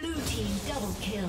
Blue team double kill.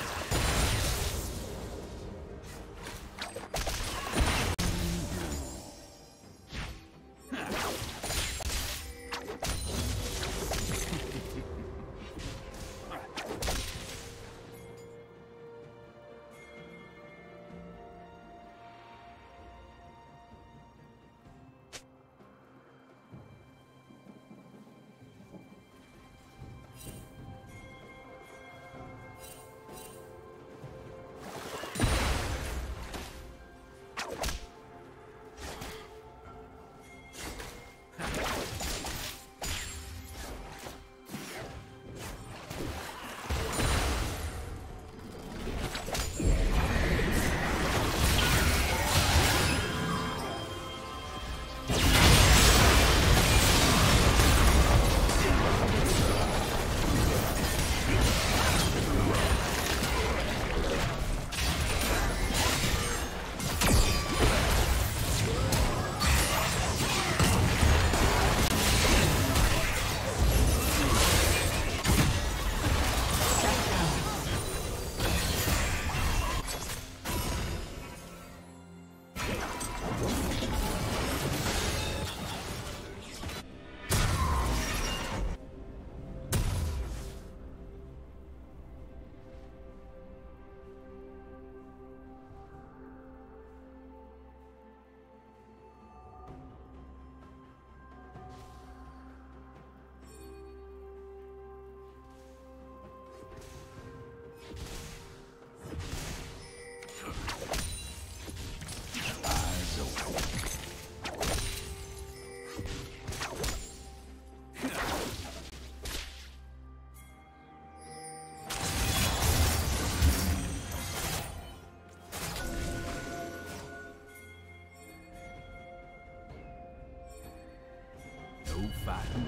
Fighting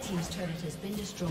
Team's turret has been destroyed.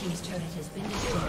Team's turret has been destroyed.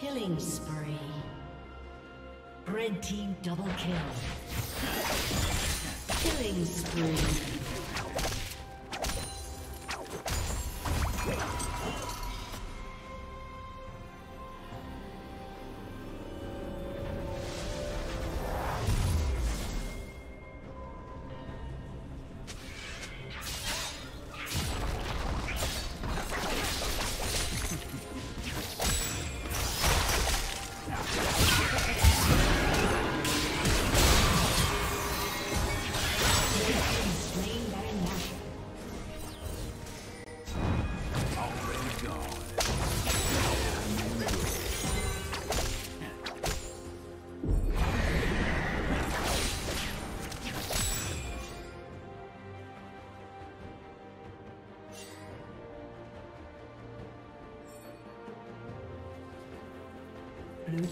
Killing spree. Red team double kill. Killing spree. Blue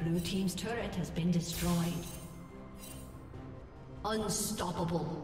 Blue team's turret has been destroyed. Unstoppable.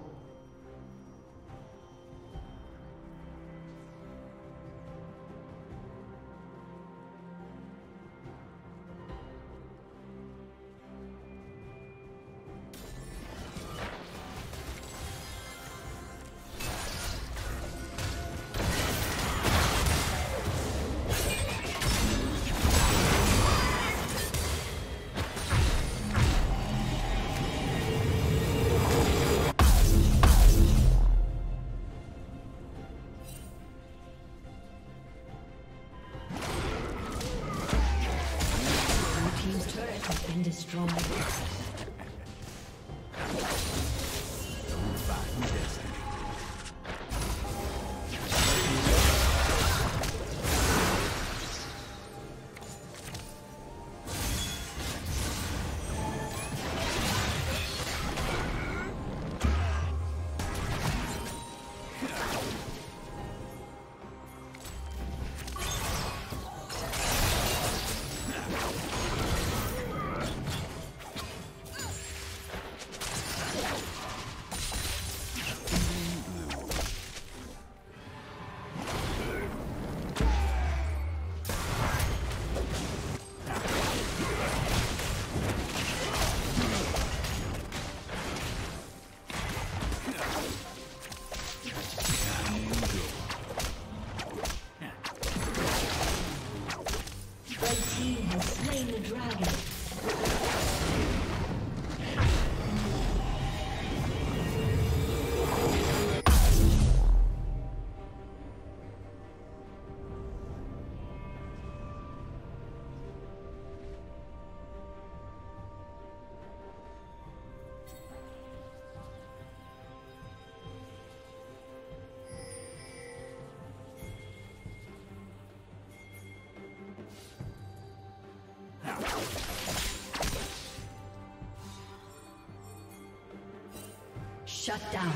Shut down.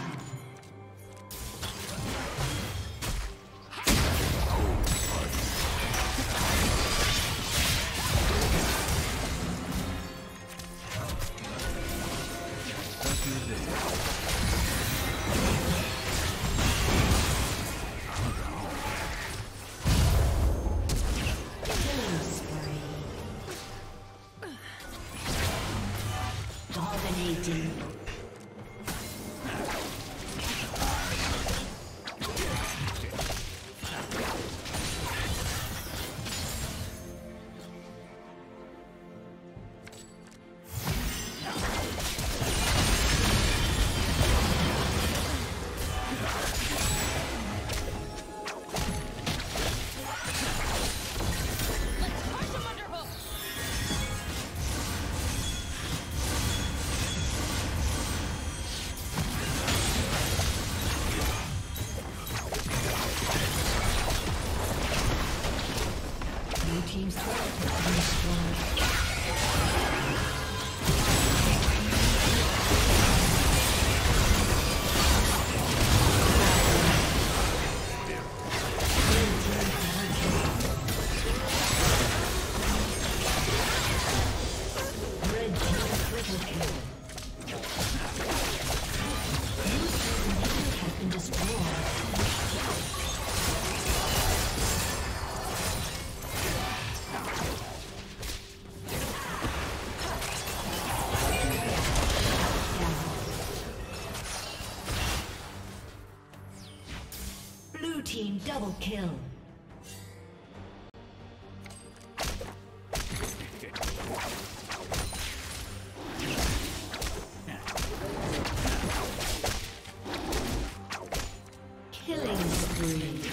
Double kill. Three.